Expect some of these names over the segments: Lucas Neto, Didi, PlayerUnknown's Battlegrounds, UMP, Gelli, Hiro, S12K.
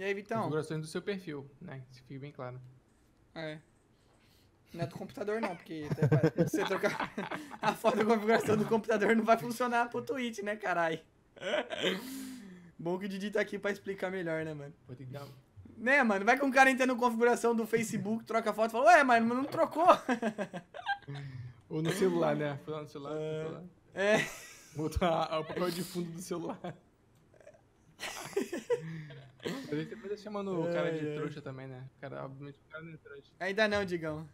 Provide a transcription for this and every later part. E aí, Vitão? Configurações do seu perfil, né? Isso fica bem claro. É. Não é do computador não, porque até você trocar a foto da configuração do computador não vai funcionar pro Twitch, né, carai? Bom que o Didi tá aqui pra explicar melhor, né, mano? Vou ter que dar... Né, mano? Vai que um cara entra na configuração do Facebook, troca a foto e fala, ué, mano, não trocou. Ou no celular, né? Foi lá no celular. É. Botar o papel de fundo do celular. A gente depois tá chamando o cara de trouxa também, né? O cara, obviamente, o cara não é trouxa. Ainda não, Digão.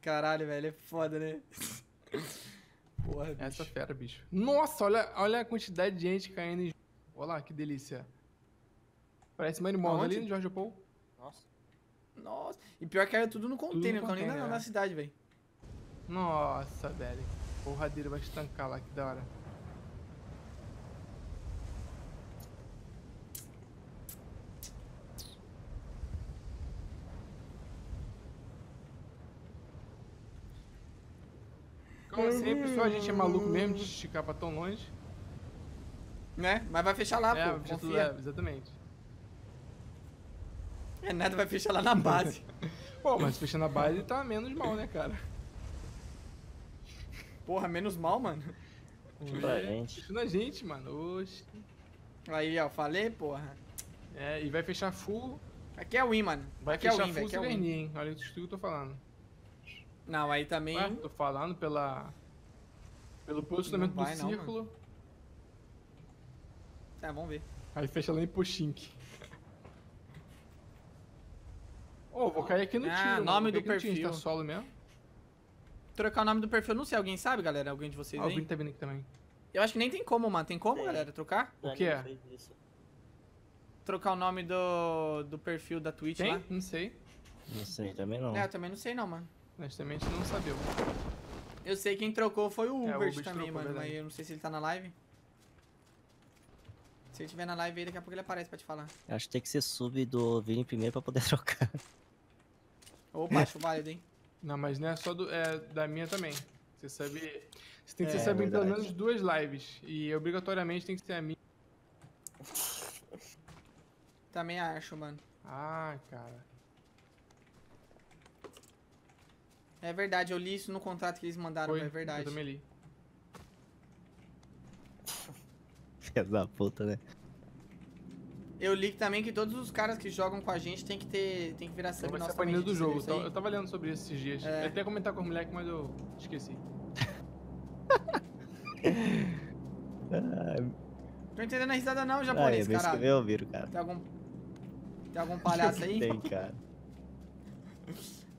Caralho, velho, é foda, né? Porra, bicho. Essa fera, bicho. Nossa, olha a quantidade de gente caindo em... Olha lá, que delícia. Parece uma animal ali no Jorge Paul. Nossa. E pior que era tudo no container, não nem na cidade, velho. Nossa, velho. O porradeiro vai estancar lá, que da hora. Como sempre, só a gente é maluco mesmo de esticar pra tão longe. Né? Mas vai fechar lá, pô. Vai fechar lá, exatamente. É nada, vai fechar lá na base. Pô, mas fechando a base tá menos mal, né, cara? Porra, menos mal, mano? Fechando a gente, mano. Oxi. Aí, ó, falei, porra. É, e vai fechar full. Aqui é o win, mano. Vai aqui fechar é win, full Severni, hein? Olha o que eu tô falando. Não, aí também... Ué, tô falando pelo posicionamento do círculo. Mano. Tá, vamos ver. Aí fecha lá em Pushink. Oh, vou cair aqui no tiro. Ah, nome do perfil. Tá solo mesmo? Trocar o nome do perfil, não sei. Alguém sabe, galera? Alguém de vocês aí? Alguém tá vindo aqui também. Eu acho que nem tem como, mano. Tem como, galera, trocar? O que é? Trocar o nome do perfil da Twitch lá? Não sei. Não sei, também não. É, eu também não sei não, mano. Honestamente, não sabia. Eu sei quem trocou foi o Uber também, mano. Mas eu não sei se ele tá na live. Se ele tiver na live aí, daqui a pouco ele aparece pra te falar. Acho que tem que ser sub do Vini primeiro pra poder trocar. Opa, acho válido, hein? Não, mas não é só da minha também. Você sabe... Você tem que ser sub em pelo menos 2 lives. E obrigatoriamente tem que ser a minha. Também acho, mano. Ah, cara. É verdade, eu li isso no contrato que eles mandaram, é verdade. Eu também li. Filha da puta, né? Eu li também que todos os caras que jogam com a gente tem que virar sub nossa também. Do jogo. Eu tava lendo sobre isso esses dias. Eu até ia comentar com o moleque, mas eu esqueci. Tô entendendo a risada não, japonês, caralho. Eu viro, cara. Tem algum palhaço aí? Tem, cara.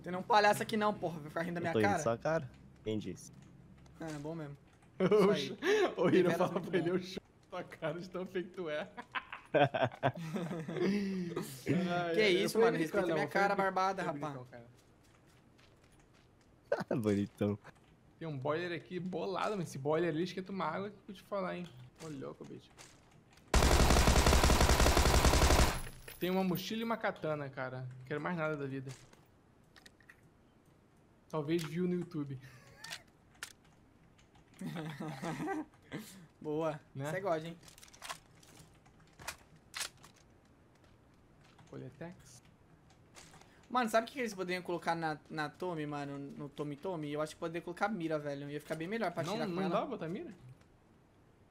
Tem um palhaço aqui não, porra. Vai ficar rindo da minha cara? Só cara. Quem disse? Ah, é bom mesmo. O Hiro fala pra ele, eu chuto a cara de tão feio que tu é. Que isso, mano? Respeita minha cara barbada, rapaz. Tá bonitão. Tem um boiler aqui bolado, mas esse boiler ali esquenta uma água que eu vou te falar, hein? Olha, louco, bicho. Tem uma mochila e uma katana, cara. Não quero mais nada da vida. Talvez viu no YouTube. Boa. Né? Você gosta, hein? Coletex. Mano, sabe o que eles poderiam colocar na Tommy, mano? No Tommy Tommy? Eu acho que poderia colocar mira, velho. Ia ficar bem melhor pra tirar com ela. Não dá pra botar mira?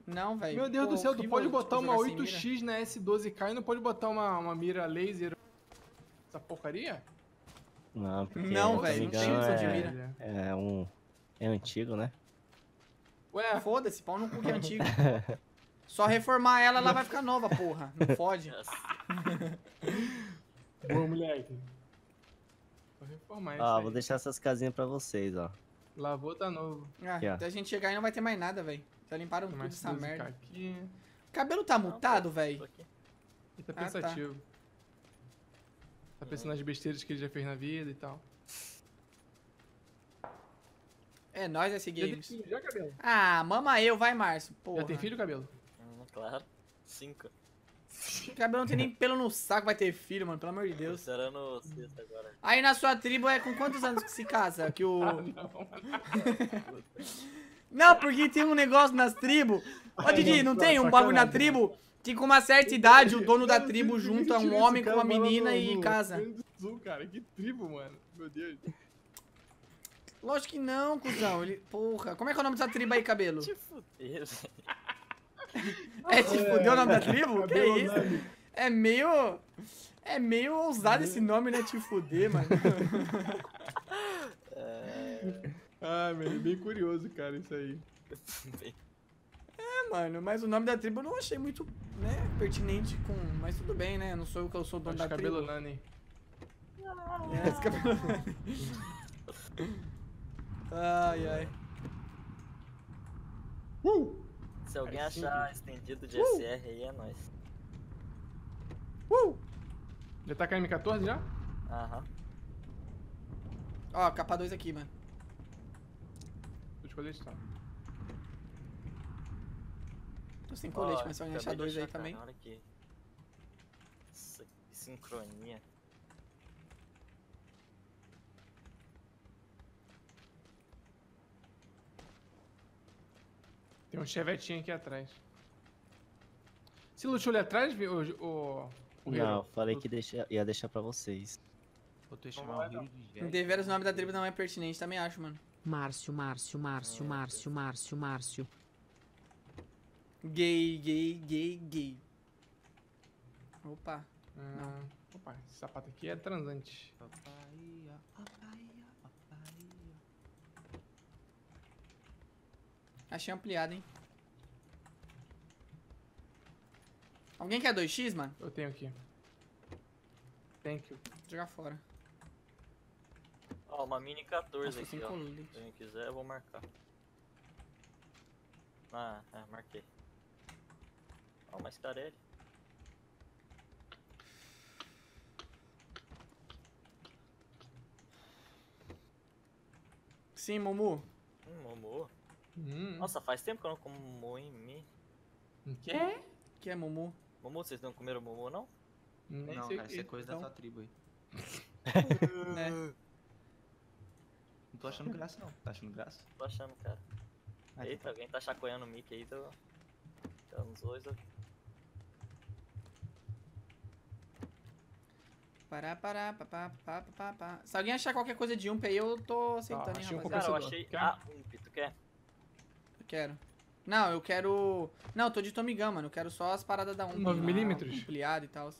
Não, velho. Meu Deus do céu, tu pode botar uma 8x na S12K e não pode botar uma mira laser? Essa porcaria? Não, porque... Não, velho. Não tinha opção de mira. É antigo, né? Ué, foda-se. Pau no cu que é antigo. Só reformar ela, ela vai ficar nova, porra. Não fode. Boa, moleque. Vou reformar isso. Ó, vou deixar essas casinhas pra vocês, ó. Lavou, tá novo. Até a gente chegar aí não vai ter mais nada, velho. Já limparam tudo essa merda. Aqui. O cabelo tá mutado, velho? Ele tá pensativo. Tá pensando nas besteiras que ele já fez na vida e tal. É nóis, esse game. Já, cabelo. Ah, mama eu, vai, Márcio. Já tem filho, cabelo? Claro. 5. O cabelo não tem nem pelo no saco, vai ter filho, mano, pelo amor de Deus. Será no sexto agora. Aí na sua tribo é com quantos anos que se casa? Que o... Ah, não. Não, porque tem um negócio nas tribos. Ô, Didi, não tem um bagulho na tribo que com uma certa idade o dono da tribo junta um homem com uma menina e casa. Cara, que tribo, mano. Meu Deus. Lógico que não, cuzão. Ele... Porra, como é que é o nome dessa tribo aí, cabelo? Te fudeu. É te fudeu o nome da tribo? Que é isso? É meio ousado esse nome, né? Te fuder, mano. Ah, mano, bem curioso, cara, isso aí. É, mano, mas o nome da tribo eu não achei muito, né, pertinente com... Mas tudo bem, né? Não sou eu que eu sou o dono da tribo. Cabelo Nani. É, esse cabelo Nani. Ai, ai. Se alguém achar estendido de SR aí, é nóis. Já tá com a M14 já? Aham. Ó, capa 2 aqui, mano. Tô de colete, tá? Tô sem colete, mas se alguém achar dois aí também. Nossa, que sincronia. Tem um chevetinho aqui atrás. Você lutou ali atrás, o... Não, falei que ia deixar pra vocês. Vou te chamar o Hiro de Gelli. Deveras o nome da tribo não é pertinente, também acho, mano. Márcio. Gay. Opa. Não. Opa, esse sapato aqui é transante. Achei ampliado, hein? Alguém quer 2x, mano? Eu tenho aqui. Thank you. Vou jogar fora. Ó, uma mini 14 aqui, ó. Se alguém quiser, eu vou marcar. Ah, é, marquei. Ó, uma Scarelli. Sim, Momu. Momu? Nossa, faz tempo que eu não como Moimi. O quê? Que é Momu? Momu, vocês não comeram Momu, não? Não, cara, isso é coisa da sua tribo aí. Né? Não tô achando graça, não. Tá achando graça? Tô achando, cara. Eita, alguém tá chacoalhando o Mickey aí, tá uns dois aqui. Pará, papá. Se alguém achar qualquer coisa de ump aí, eu tô aceitando, hein, rapaziada. Cara, eu achei a ump, tu quer? Eu quero. Não, eu quero... Não, eu tô de Tommy Gun, mano. Eu quero só as paradas da 1. 9mm? Ampliado e tal.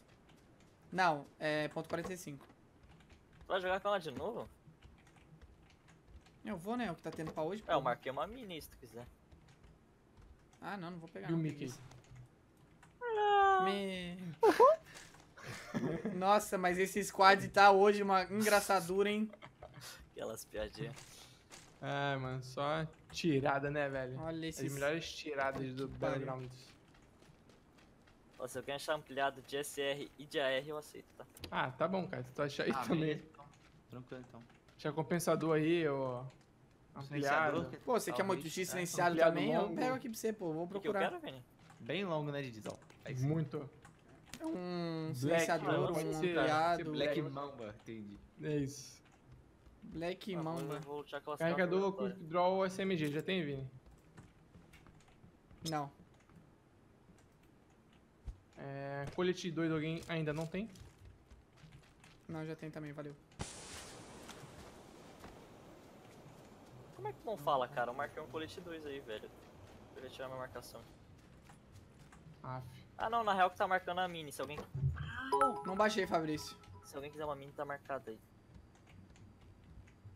Não, é .45. Tu vai jogar com ela de novo? Eu vou, né? O que tá tendo pra hoje. É, eu marquei uma mini, se tu quiser. Ah, não, não vou pegar. E o Mickey? Nossa, mas esse squad tá hoje uma engraçadura, hein? Aquelas piadinhas. Ah, mano, só tirada, né, velho? Olha esses... As melhores tiradas do Battlegrounds. Se eu quero achar ampliado de SR e de AR, eu aceito, tá? Ah, tá bom, cara. Se tu achar aí também. Então. Tranquilo, então. Achar compensador aí, ô... Ampliado. Pô, você quer muito X silenciado também? Longo. Eu pego aqui pra você, pô. Vou procurar. O que eu quero, velho? Bem longo, né, Didi? É muito. Silenciador, um ampliado. Black Mamba, entendi. É isso. Black Mamba. Carregador com draw SMG, já tem, Vini? Não. É, colete 2 alguém ainda não tem? Não, já tem também, valeu. Como é que não fala, cara? Eu marquei um colete 2 aí, velho. Deixa eu tirar minha marcação. Ah não, na real que tá marcando a mini, se alguém... Não baixei, Fabrício. Se alguém quiser uma mini, tá marcada aí.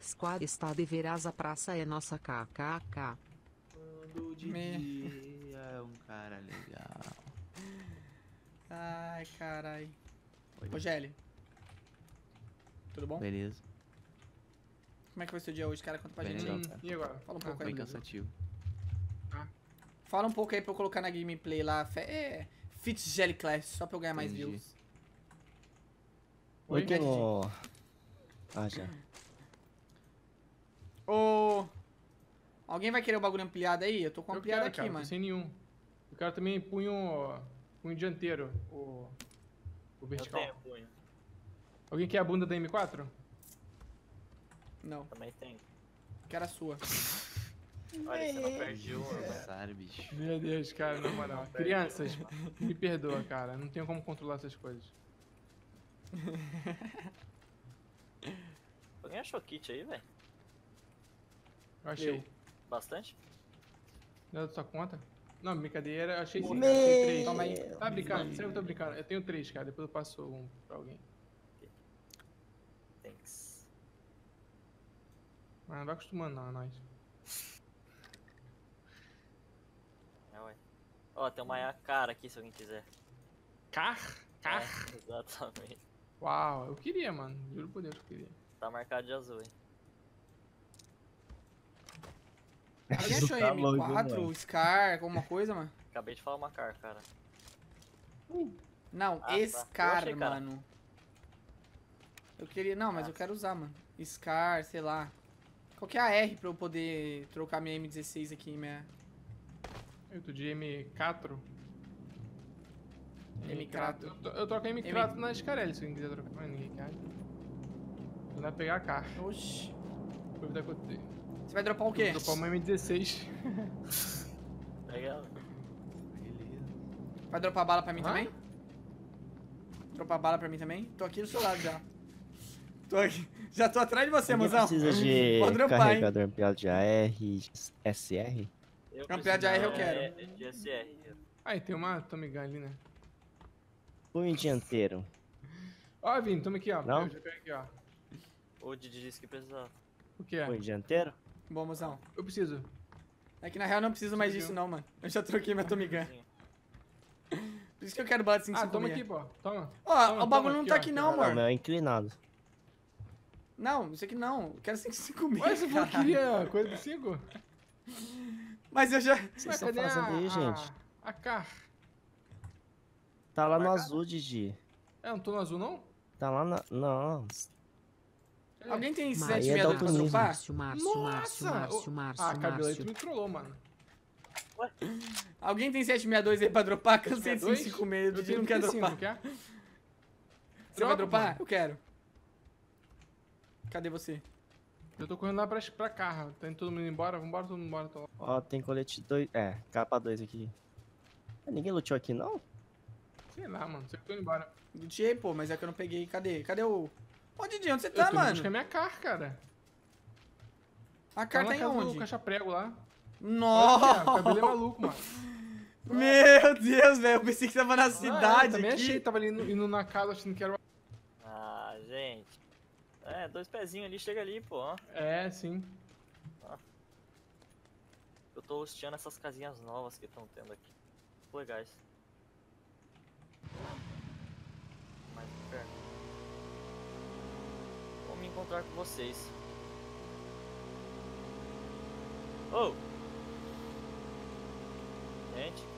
Squad está deverás, a praça é nossa kkk. Quando o Didi é um cara legal. Ai, carai. Ô, Gelli. Tudo bom? Beleza. Como é que vai ser o dia hoje, cara? Conta pra gente aí. E agora? Fala um pouco aí. Bem cansativo. Fala um pouco aí pra eu colocar na gameplay lá. É, Fit Gelli Clash, só pra eu ganhar mais views. Oi, Didi. Ah, já. Ô, alguém vai querer o bagulho ampliado aí? Eu tô com ampliado aqui, mano. Sem nenhum. Eu quero também punho dianteiro, o vertical. Eu tenho punho. Alguém quer a bunda da M4? Não. Também tem. Quero a sua. Olha, você não perde uma, né? Bicho. Meu Deus, cara, na moral. Crianças, me perdoa, cara. Não tenho como controlar essas coisas. Alguém achou kit aí, velho? Eu achei. Bastante? Não é da sua conta? Não, brincadeira, eu achei sim, cara. Eu achei 3. Calma aí. Tá brincando, sério que eu tô brincando. Eu tenho 3, cara. Depois eu passo um pra alguém. Thanks. Mas não vai acostumando não, é nóis. É, ué. Ó, tem uma cara aqui se alguém quiser. Car? Car? É, exatamente. Uau, eu queria, mano. Juro por Deus que eu queria. Tá marcado de azul, hein. Alguém achou tá M4, logo, Scar, alguma coisa, mano? Acabei de falar uma car, cara. Não, Scar, tá. Mano. Eu queria... Não, mas eu quero usar, mano. Scar, sei lá. Qual que é a R pra eu poder trocar minha M16 aqui, minha... Eu tô de M4. M4. Eu troco M4 na Scarelli, se alguém quiser trocar. Mas ninguém quer. Não vai pegar a car. Oxi. Vou evitar que eu tenho. Você vai dropar o quê? Vou dropar uma M16. Legal. Beleza. Vai dropar bala pra mim também? Dropar bala pra mim também? Tô aqui do seu lado já. Tô aqui. Já tô atrás de você, mozão. Precisa de carregador ampliado de AR, de SR? Ampliado de AR eu quero. De SR. Aí tem uma Tommy Gun ali, né? Punho dianteiro. Ó, Vini, toma aqui, ó. Não? Eu já peguei aqui, ó. O Didi disse que precisava. O que é? Punho dianteiro? Bom, mozão. Eu preciso. É que na real eu não preciso mais disso não, mano. Eu já troquei minha Tommy Gun. Por isso que eu quero bala de 5,5. Ah, toma aqui, pô. Toma. Ó, o bagulho não tá aqui não, mano. Não, é inclinado. Não, isso aqui não. Eu quero 5,5. Mas você falou que queria coisa de 5? Mas eu já... Vocês estão fazendo aí, gente? A car. Tá lá no azul, Didi. É, não tô no azul, não? Tá lá na... Não... Alguém tem 762 pra dropar? Nossa! Ah, Cabeleto me trollou, mano. Ué? Alguém tem 762 aí pra dropar? Cansei de 5,5. Didi não quer dropar. Você vai dropar? Eu quero. Cadê você? Eu tô correndo lá pra carro. Tá indo todo mundo embora? Vambora, todo mundo embora. Ó, tem colete 2. É, K2 aqui. Ninguém luteou aqui, não? Sei lá, mano. Você foi embora. Luteei, pô, mas é que eu não peguei. Cadê? Cadê o... Ô, Didi, onde você tá, mano? Eu tô buscando minha car, cara. A car tá em onde? Caixa prego lá. Nossa! O cabelo é maluco, mano. Meu Deus, velho. Eu pensei que tava na cidade aqui. Também achei. Tava ali indo na casa achando que era... Ah, gente. É, 2 pezinhos ali. Chega ali, pô. É, sim. Eu tô hosteando essas casinhas novas que estão tendo aqui. Legais. Mais perto. Me encontrar com vocês. Oh! Gente.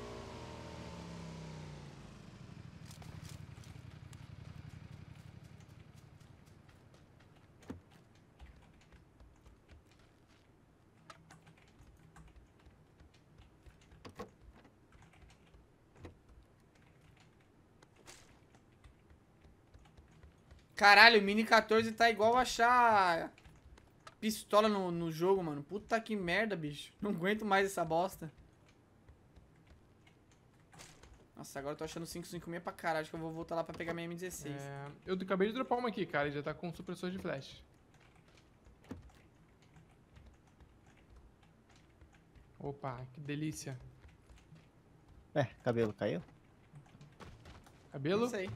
Caralho, o Mini 14 tá igual achar pistola no jogo, mano. Puta que merda, bicho. Não aguento mais essa bosta. Nossa, agora eu tô achando 5,56 pra caralho. Acho que eu vou voltar lá pra pegar minha M16. É, eu acabei de dropar uma aqui, cara. E já tá com supressor de flash. Opa, que delícia. É, cabelo caiu? Cabelo? Não sei.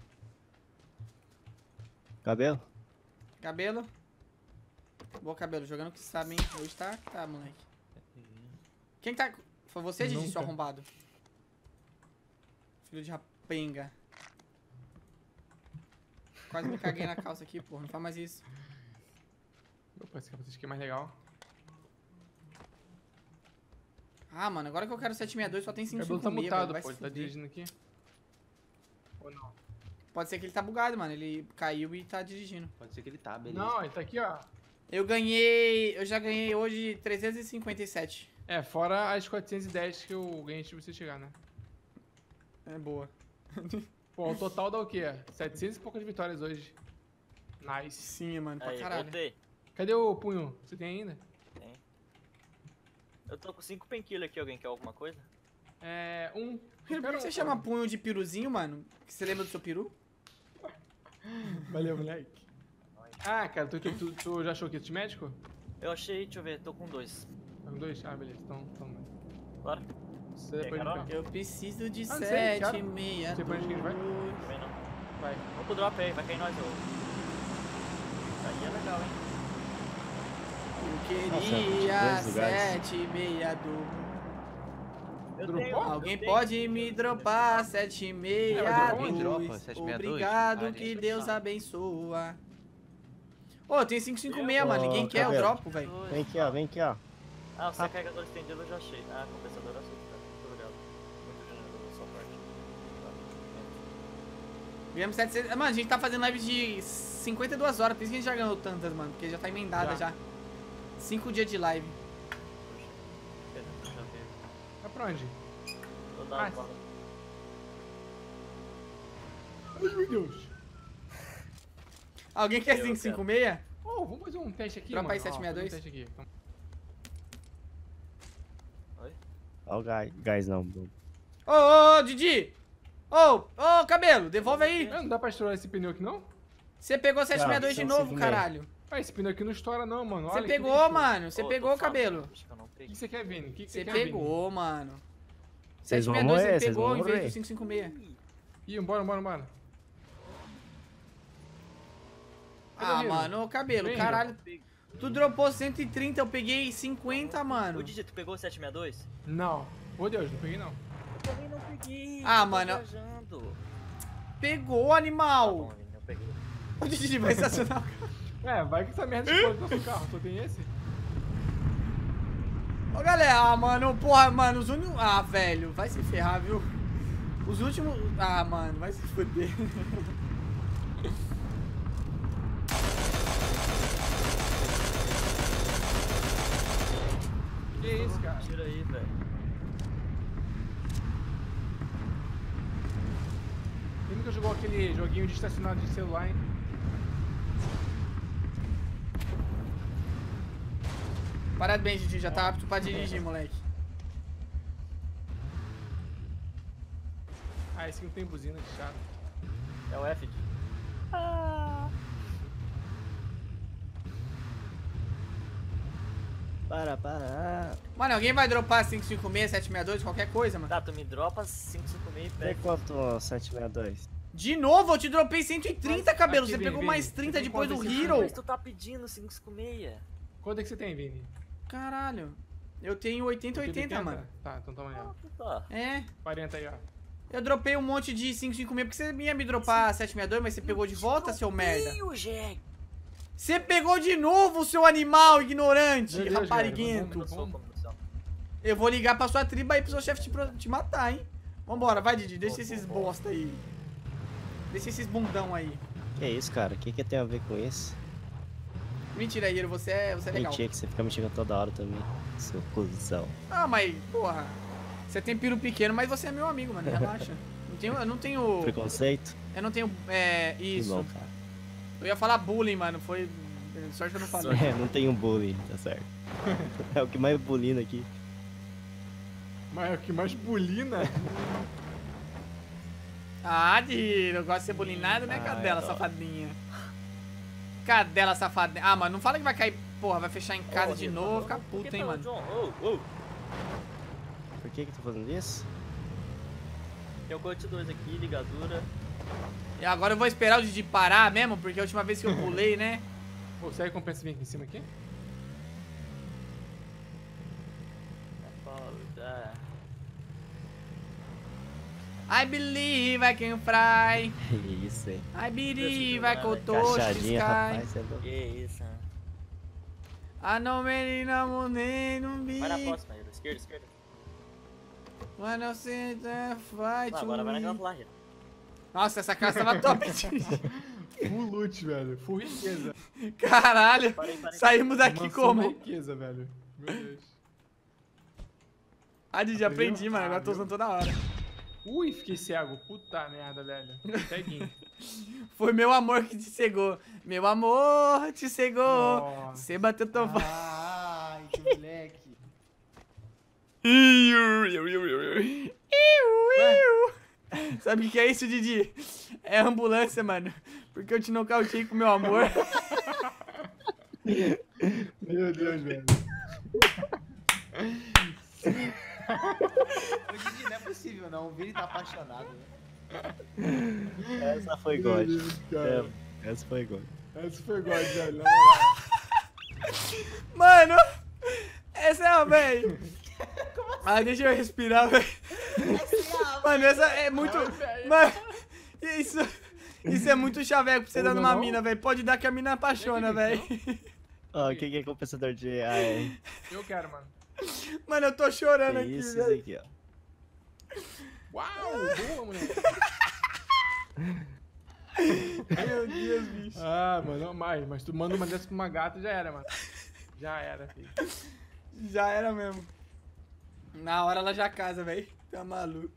Cabelo? Cabelo? Boa, Cabelo. Jogando que sabe, hein? Hoje tá, moleque. Quem tá... Foi você, Didi, seu arrombado? Filho de rapenga. Quase me caguei na calça aqui, porra. Não faz mais isso. Opa, esse capacete aqui é mais legal. Ah, mano. Agora que eu quero 762, só tem 5,5. O Cabelo tá mutado, pô. Ele tá dirigindo aqui. Ou não? Pode ser que ele tá bugado, mano. Ele caiu e tá dirigindo. Pode ser que ele tá, beleza. Não, ele tá aqui, ó. Eu já ganhei hoje 357. É, fora as 410 que eu ganhei antes de você chegar, né? É boa. Pô, o total dá o quê? 700 e poucas vitórias hoje. Nice. Sim, mano, pra caralho. Voltei. Cadê o punho? Você tem ainda? Tem. Eu tô com 5 penquilhos aqui, alguém quer alguma coisa? É, um... Por que você chama punho de piruzinho, mano? Que você lembra do seu peru? Valeu, moleque. Ah, cara, tu já achou o kit médico? Eu achei, deixa eu ver, tô com 2. Tá com 2? Ah, beleza, então... Bora. Você pode ir. Eu preciso de 7,5. Você pode ir que ele vai? Também não. Vai. Vamos pro drop aí, vai cair nós. Aí é legal, hein? Eu queria 7,5. Alguém pode me dropar 762. Obrigado, que Deus abençoa. Ô, tem 556, mano. Ninguém quer, eu dropo, velho. Vem aqui, ó, vem aqui, ó. Ah, o seu carregador estendido eu já achei. Ah, compensador eu achei, cara. Muito obrigado. Muito generoso da sua parte. Viemos 700. Mano, a gente tá fazendo lives de 52 horas. Por isso que a gente já ganhou tantas, mano. Porque já tá emendada já. 5 dias de live. Vai pra onde? Vou dar uma. Ai, meu Deus. Alguém quer 556? Oh, vamos fazer um teste aqui, mano. Aí 762. Oi? Ó o gás não. Ô, Didi! Ô, cabelo, devolve aí. Não dá pra estourar esse pneu aqui, não? Você pegou 762 de novo, caralho. Ah, esse pneu aqui não estoura não, mano. Você pegou, mano. Você pegou o cabelo. O que você quer, Vini? O que você quer, Vini? Você pegou, mano. 762 você pegou em vez do 556. Ih, bora. Ah, mano, o cabelo, caralho. Tu dropou 130, eu peguei 50, mano. Ô, Didi, tu pegou 762? Não. Ô, Deus, não peguei, não. Eu também não peguei. Ah, mano. Pegou, animal. O Didi vai estacionar o carro. É, vai que essa merda explode no seu carro, só tem esse? Ô galera, mano, porra, mano, os únicos... Ah, velho, vai se ferrar, viu? Os últimos... Ah, mano, vai se foder. Que isso, cara? Tira aí, velho. Quem nunca jogou aquele joguinho de estacionado de celular, hein? Parabéns, Didi, já tá apto pra dirigir, moleque. Ah, esse aqui não tem buzina, que chato. É o F aqui. Ah. Para. Mano, alguém vai dropar 556, 762, qualquer coisa, mano? Tá, tu me dropa 556 e pega. Tem quanto, 762? De novo, eu te dropei 130, mas, cabelo. Aqui, você pegou mais 30 depois do Hiro. Mas tu tá pedindo 556. Quanto é que você tem, Vini? Caralho. Eu tenho 80, mano. Tá, então toma aí, ó. É. 40 aí, ó. Eu dropei um monte de 556, porque você ia me dropar 762, mas você pegou de volta, seu merda. Você pegou de novo, seu animal ignorante, rapariguento. Eu vou ligar pra sua tribo aí pro seu chefe te matar, hein? Vambora, vai, Didi, deixa esses bosta aí. Deixa esses bundão aí. Que isso, cara? O que tem a ver com isso? Mentira, Hiro, você é legal. Mentira, que você fica me xingando toda hora também, seu cuzão. Ah, mas, porra, você tem piro pequeno, mas você é meu amigo, mano, relaxa. Eu não tenho... Preconceito? Eu não tenho, isso. Bom, cara. Eu ia falar bullying, mano, foi... Sorte que eu não falei. É, não tenho bullying, tá certo. É o que mais bulina aqui. Mas é o que mais bulina? Ah, Hiro, eu gosto de ser bulinado, né, cadela, safadinha? Cadela safada. Ah, mano, não fala que vai cair. Porra, vai fechar em casa de novo. Fica puto, hein, mano. Por que tu fazendo isso? Tem o corte 2 aqui, ligadura. E agora eu vou esperar o Didi parar mesmo, porque a última vez que eu pulei, né? Pô, será que compensa vir aqui em cima aqui? I believe I can fly. Que isso, hein? I believe I can touch the sky. Que isso, mano. Ah, não, menina, monei, não vi. Vai na próxima, Hiro. Esquerda. Mano, eu sei that fight. Agora vai naquela lá, Hiro. Nossa, essa casa tava top. Full loot, velho. Full riqueza. Caralho. Parei. Saímos daqui como? Riqueza, velho. Meu Deus. Ah, Didi, aprendi, mano. Agora tô usando toda hora. Ui, fiquei cego. Puta merda, velho. Ceguinho. Foi meu amor que te cegou. Meu amor te cegou. Nossa. Você bateu teu... Ai, que moleque. Sabe o que é isso, Didi? É ambulância, mano. Porque eu te nocauteei com meu amor. Meu Deus, velho. Didi, não é possível, não. O Vini tá apaixonado. Né? Essa foi God. É, essa foi God. Essa foi God, velho. Mano, essa é a velho. Ah, deixa eu respirar, velho. Mano, essa é muito... Mano, isso é muito chaveco pra você dar numa mina, velho. Pode dar que a mina apaixona, velho. Ó, quem é compensador de AI? Eu quero, mano. Mano, eu tô chorando aqui, velho. Isso aqui, ó. Uau, boa, moleque. Meu Deus, bicho. Ah, mano, mas tu manda uma dessa pra uma gata, já era, mano. Já era, filho. Já era mesmo. Na hora ela já casa, velho. Tá maluco.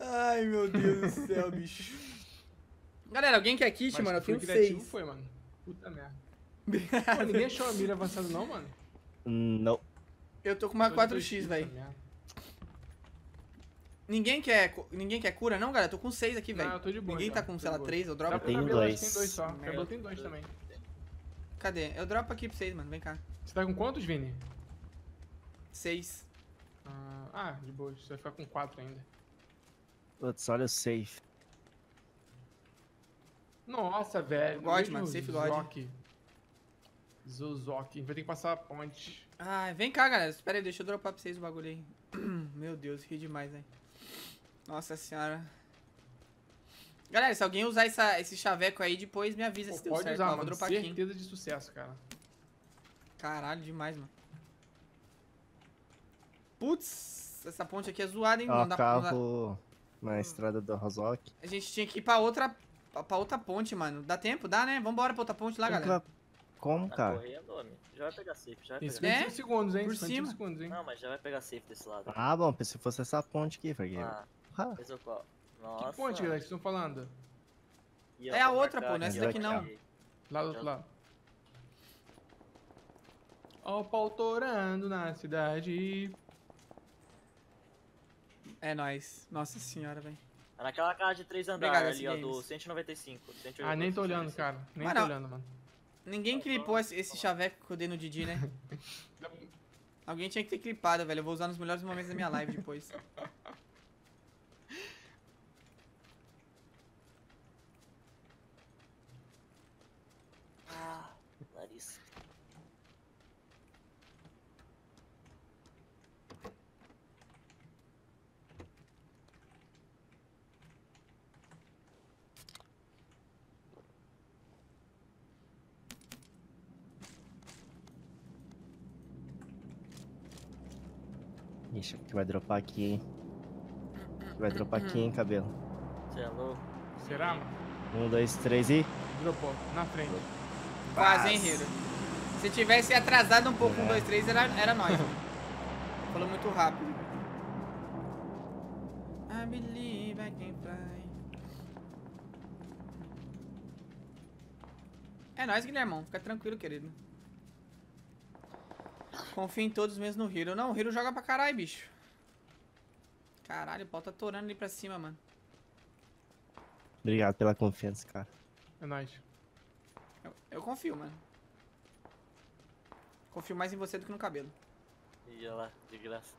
Ai, meu Deus do céu, bicho. Galera, alguém quer kit, mas mano? Eu tenho 6. Foi, mano. Puta merda. Pô, ninguém achou a mira avançada não, mano? Não. Eu tô com uma 4x, velho. Ninguém quer cura não, galera? Tô com 6 aqui, velho. Ninguém já tá com, sei lá, 3, eu dropo. Eu tenho 2. Tem 2 só. Eu tenho 2 também. Cadê? Eu dropo aqui pra vocês, mano. Vem cá. Você tá com quantos, Vini? 6. Ah, de boa. Você vai ficar com 4 ainda. Putz, olha o safe. Nossa, velho. God, mano. Safe God. Zozok. Vai ter que passar a ponte. Ah, vem cá, galera. Espera aí. Deixa eu dropar pra vocês o bagulho aí. Meu Deus, ri demais, velho. Nossa senhora. Galera, se alguém usar esse chaveco aí, depois me avisa. Pô, se deu certo. Usar, ó, mano, vou dropar certeza aqui. Certeza de sucesso, cara. Caralho, demais, mano. Putz, essa ponte aqui é zoada, hein? Ó, não dá carro pra... na estrada do Rozok. A gente tinha que ir pra outra ponte, mano. Dá tempo? Dá, né? Vambora pra outra ponte lá, galera. Como, cara? Correndo, homem. Já vai pegar safe, já vai pegar safe. 25 segundos, hein? Por cima. Segundos, hein? Não, mas já vai pegar safe desse lado. Ah, bom, se fosse essa ponte aqui, Fragueiro. Ah, fez o qual? Nossa. Que ponte, galera, que vocês estão falando? É a outra, pô, não é essa daqui não. Lá do outro lado. Ó o pau torando na cidade. É nóis. Nossa senhora, velho. É naquela casa de 3 andares ali, ó, do 195. Ah, nem tô olhando, cara. Nem tô olhando, mano. Ninguém clipou esse chaveco que eu dei no Didi, né? Alguém tinha que ter clipado, velho. Eu vou usar nos melhores momentos da minha live depois. Ah, Larissa. Ixi, que vai dropar aqui, hein? Que vai dropar aqui, hein, cabelo? Você é louco? Será, mano? 1, 2, 3 e... Dropou, na frente. Quase, hein, Hiro? Se tivesse atrasado um pouco, 1, 2, 3, era nóis. Falou muito rápido. I believe I can fly. É nóis, Guilhermão. Fica tranquilo, querido. Confia em todos menos no Hiro. Não, o Hiro joga pra caralho, bicho. Caralho, o pau tá torando ali pra cima, mano. Obrigado pela confiança, cara. É nóis. Eu confio, mano. Confio mais em você do que no cabelo. E olha lá, de graça.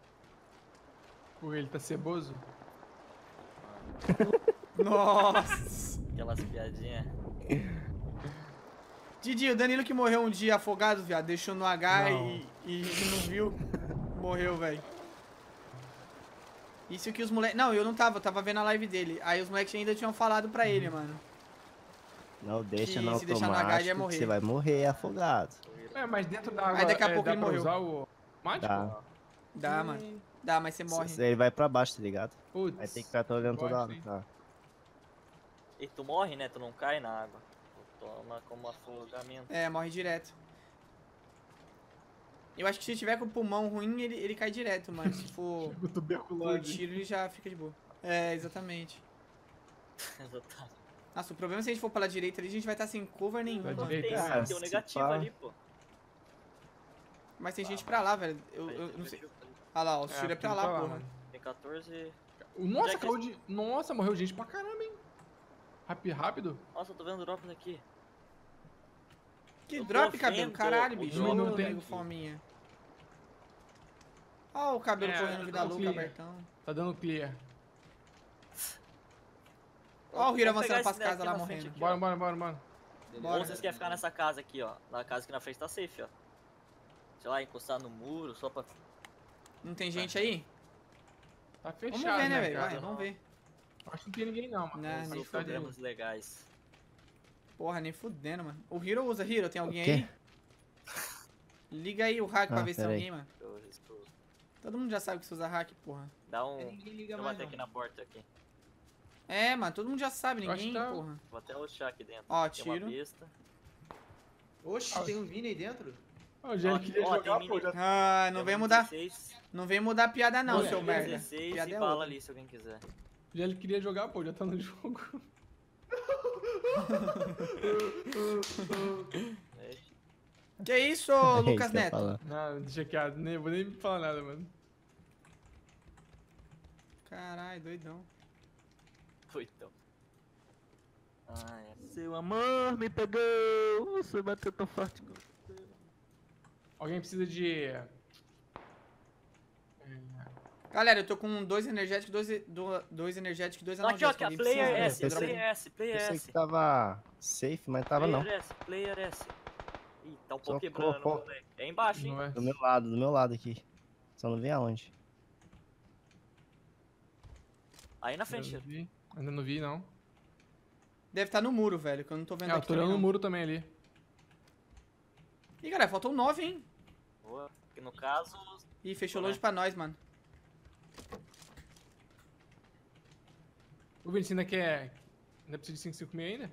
Pô, ele tá ceboso? Nossa! Aquelas piadinhas. Didi, o Danilo que morreu um dia afogado, viado, deixou no H e não viu, morreu, velho. Isso que os moleques... Não, eu tava vendo a live dele. Aí os moleques ainda tinham falado pra ele, mano. Não, deixa no automático, deixar no H, ele ia morrer. Você vai morrer afogado. É, mas dentro da água, aí daqui a pouco ele morreu. Usar o mágico? Dá, mano. Dá, mas você morre. Ele vai pra baixo, tá ligado? Putz. Aí tem que ficar olhando toda hora. Tá. E tu morre, né? Tu não cai na água. Toma como afogamento. É, morre direto. Eu acho que se tiver com o pulmão ruim, ele cai direto, mano. Se for tuberculose, o tiro, ele já fica de boa. É, exatamente. Exatamente. Nossa, o problema é se a gente for pela direita ali, a gente vai estar sem cover nenhum. Pra direita? Ah, tem um negativo ali, pô. Mas tem gente pra lá, velho. Eu não sei. Ah lá, ó, o tiro é pra lá, pô. Mano. Tem 14... Nossa, acabou de... Nossa, morreu gente pra caramba, hein. Rápido. Nossa, eu tô vendo drops aqui. Que drop, cabelo? Caralho, bicho. Não tenho fominha. Ó o cabelo correndo vida louca, Bertão. Tá dando clear. Ó o Hiro avançando pras casas lá, morrendo. Bora, bora, bora, bora. Ou vocês querem ficar nessa casa aqui, ó. Na casa aqui na frente tá safe, ó. Sei lá, encostar no muro, só pra... Não tem gente aí? Tá fechado, vamos ver, né, velho? Vamos ver. Acho que não tem ninguém não, mano. Não, nem problemas legais. Porra, nem fudendo, mano. O Hiro usa. Hiro, tem alguém aí? Liga aí o hack pra ver se tem alguém, mano. Todo mundo já sabe que você usa hack, porra. Dá um... Ninguém liga mais, não. Aqui na porta, aqui. É, mano, todo mundo já sabe, ninguém, porra. Vou até roxar aqui dentro. Ó, tiro. Oxi, tem um Vini aí dentro? Ó, gente, queria jogar, pô. Ah, não vem mudar... Não vem mudar a piada não, seu merda. 16 e bala ali, se alguém quiser. Já ele queria jogar, pô, já tá no jogo. Que isso, Lucas Neto? Não, deixa quieto, nem vou nem falar nada, mano. Caralho, doidão. Doidão. Ai, seu amor me pegou, você bateu tão forte. Alguém precisa de... Galera, eu tô com 2 energéticos, 2 energéticos e 2 analgésicos. Aqui, ó, player S. Tava safe, mas tava não. Player S. Ih, tá um pouco quebrando, moleque. É embaixo, hein? Do meu lado aqui. Só não vi aonde. Aí na frente. Ainda não vi, não. Deve estar no muro, velho, que eu não tô vendo aqui. Eu tô olhando no muro também ali. Ih, galera, faltam 9, hein? Boa. Porque no caso... Ih, fechou longe pra nós, mano. O Vini, você ainda quer... Ainda precisa de 5,5 ainda?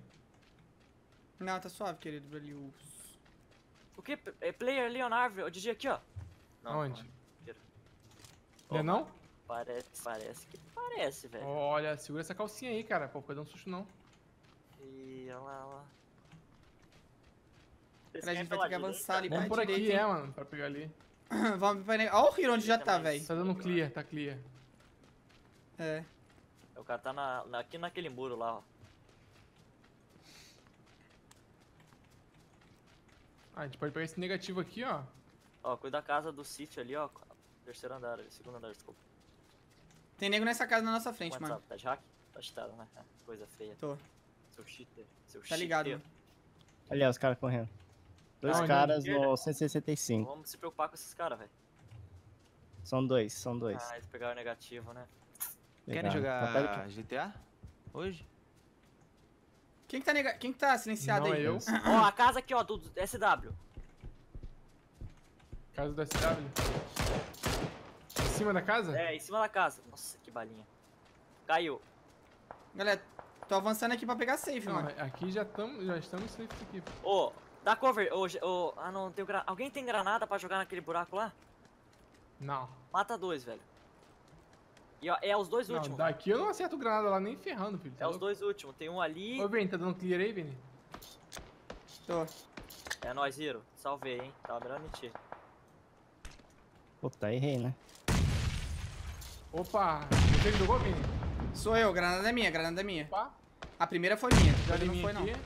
Não, tá suave, querido. O que? É player ali na árvore? O Didi aqui, ó. Não, onde? Não é não? Parece, velho. Olha, segura essa calcinha aí, cara. Pô, pode dar um susto, não. Ih, olha lá. A gente vai ter que avançar ali pra direita. Vamos por aqui, mano, pra pegar ali. Vamos, olha o Hiro onde já tá, velho. Tá dando clear, tá clear. É. O cara tá aqui naquele muro lá, ó. Ah, a gente pode pegar esse negativo aqui, ó. Ó, cuida da casa do sítio ali, ó. Terceiro andar, segundo andar, desculpa. Tem nego nessa casa na nossa frente, mano. Tá de hack? Tá cheatado, né? Coisa feia. Tô. Seu cheater. Tá ligado, mano. Olha os caras correndo. 2 caras no 165. Vamos se preocupar com esses caras, velho. São dois. Ah, eles pegaram o negativo, né? Querem jogar GTA hoje? Quem que tá silenciado aí? Não, é eu. Ó, a casa aqui, ó, do SW. Casa do SW? Em cima da casa? É, em cima da casa. Nossa, que balinha. Caiu. Galera, tô avançando aqui pra pegar safe, mano. Aqui já estamos safe aqui. Ô, dá cover. Ah, não, tem granada. Alguém tem granada pra jogar naquele buraco lá? Não. Mata 2, velho. E ó, é os 2 últimos. Daqui eu não acerto granada lá nem ferrando, filho. Tá é louco? Os 2 últimos. Tem um ali. Ô, Vini, tá dando clear aí, Vini? Tô. É nóis, Hiro. Salvei, hein. Tava melhor mentir. Puta, errei, né? Opa. Você que jogou, Vini? Sou eu. Granada é minha. Opa. A primeira foi minha. Já não foi, aqui.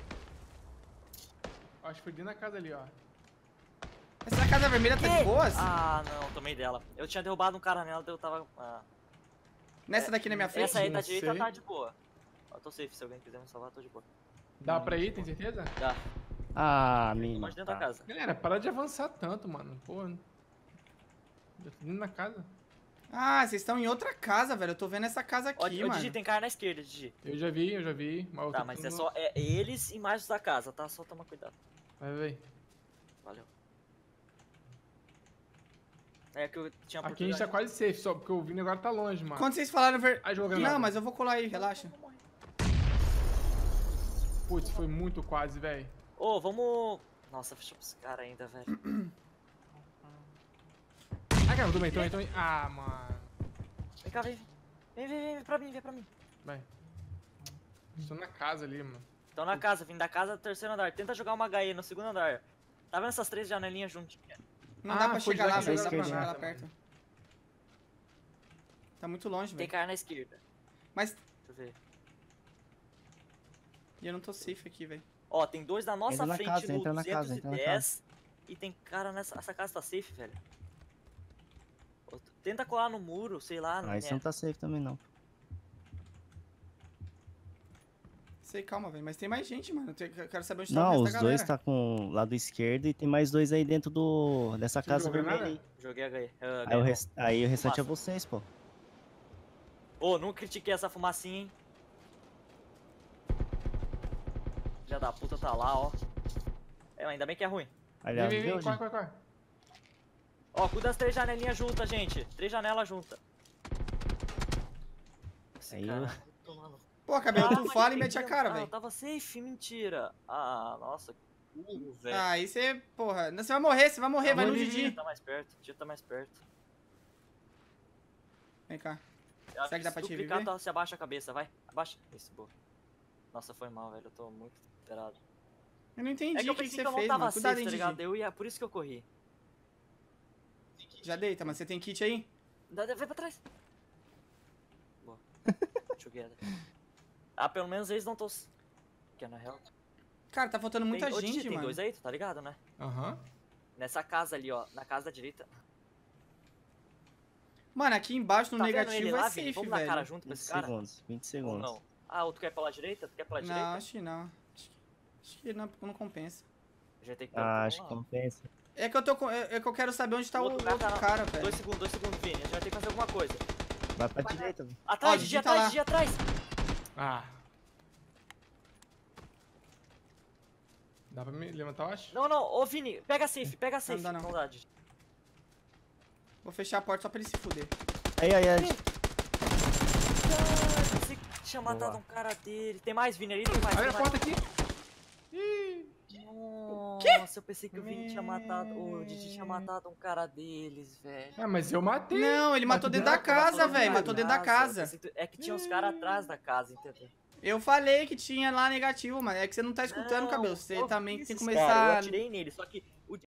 Não. Acho que foi dentro da casa ali, ó. Essa casa vermelha tá de boas? Ah, não. Tomei dela. Eu tinha derrubado um cara nela, eu tava... Nessa daqui na minha frente? Essa aí da direita tá de boa. Eu tô safe, se alguém quiser me salvar, tô de boa. Dá pra ir, tem certeza? Dá. Ah, menino. Mas dentro da casa. Galera, para de avançar tanto, mano. Pô. Já tô dentro da casa. Ah, vocês estão em outra casa, velho. Eu tô vendo essa casa aqui, mano. Ó, Digi, tem cara na esquerda, Digi. Eu já vi. Tá, mas é só eles e mais os da casa, tá? Só toma cuidado. Vai. Valeu. É que eu tinha aqui a gente tá quase safe, só porque o Vini agora tá longe, mano. Quando vocês falaram... Não, mas eu vou colar aí, relaxa. Putz, foi muito quase, velho. Ô, vamos... Nossa, fechou pra esse cara ainda, velho. Ah, cara, tomei. Ah, mano. Vem cá, vem pra mim. Vai. Estou na casa ali, mano. Estão na casa, vim da casa do terceiro andar. Tenta jogar uma HE no segundo andar. Tá vendo essas três janelinhas juntinhas? Não dá pra chegar lá, não dá pra chegar lá perto. Tá muito longe, velho. Tem cara na esquerda. Mas... deixa eu ver. E eu não tô safe aqui, velho. Ó, tem dois na nossa frente no 210. E tem cara nessa... essa casa tá safe, velho. Tenta colar no muro, sei lá. Ah, isso não tá safe também, não. Sei, calma, velho. Mas tem mais gente, mano. Eu quero saber onde tá essa galera. Não, os dois tá com lado esquerdo e tem mais dois aí dentro do... dessa casa vermelha aí. Joguei HE. Aí o restante é vocês, pô. Ô, não critiquei essa fumacinha, hein. Filha da puta tá lá, ó. É, ainda bem que é ruim. Aliás, vem, corre. Ó, cuida das três janelinhas juntas, gente. Três janelas juntas. Aí eu... pô, acabei de tufar e mete a cara, velho. Eu tava safe, mentira. Ah, nossa, que culo, velho. Ah, aí você, porra. Não, você vai morrer, vai no Didi. O Didi tá mais perto, Vem cá. Será que dá pra te viver? Você abaixa a cabeça, vai. Abaixa. Isso, boa. Nossa, foi mal, velho. Eu tô muito desesperado. Eu não entendi o que você fez, mano. Eu pensei que eu não tava safe, tá ligado? Eu ia, por isso que eu corri. Já deita, mas você tem kit aí? Vai pra trás. Boa. Together. Ah, pelo menos eles não estão... que é na real. Cara, tá faltando muita gente, mano. Tem dois aí, tu tá ligado, né? Aham. Nessa casa ali, ó. Na casa da direita. Mano, aqui embaixo no negativo é safe, velho. Vamos na cara junto com esse cara? 20 segundos, 20 segundos. Ou não? Ah, ou tu quer pela direita? Tu quer pela direita? Não, acho que não. Acho que não compensa. Já tem que pegar. Ah, acho que compensa. É que eu tô com... é que eu quero saber onde tá o outro cara, velho. 2 segundos, Vini. A gente vai ter que fazer alguma coisa. Vai pra direita, velho. Atrás, Didi, atrás, Didi, atrás! Ah. Dá pra me levantar, eu acho? Não. Ô, Vini, pega a safe, Não dá, não. Vou fechar a porta só pra ele se fuder. Aí. Você tinha matado um cara dele. Tem mais, Vini, ali tem mais. Olha a porta aqui. Nossa, eu pensei que o Vini tinha matado... o Didi tinha matado um cara deles, velho. É, mas eu matei. Não, ele matou dentro da casa, velho. Matou dentro da casa. É que tinha uns caras atrás da casa, entendeu? Eu falei que tinha lá negativo, mano. É que você não tá escutando, cabelo. Você também tem que começar... eu atirei nele, só que...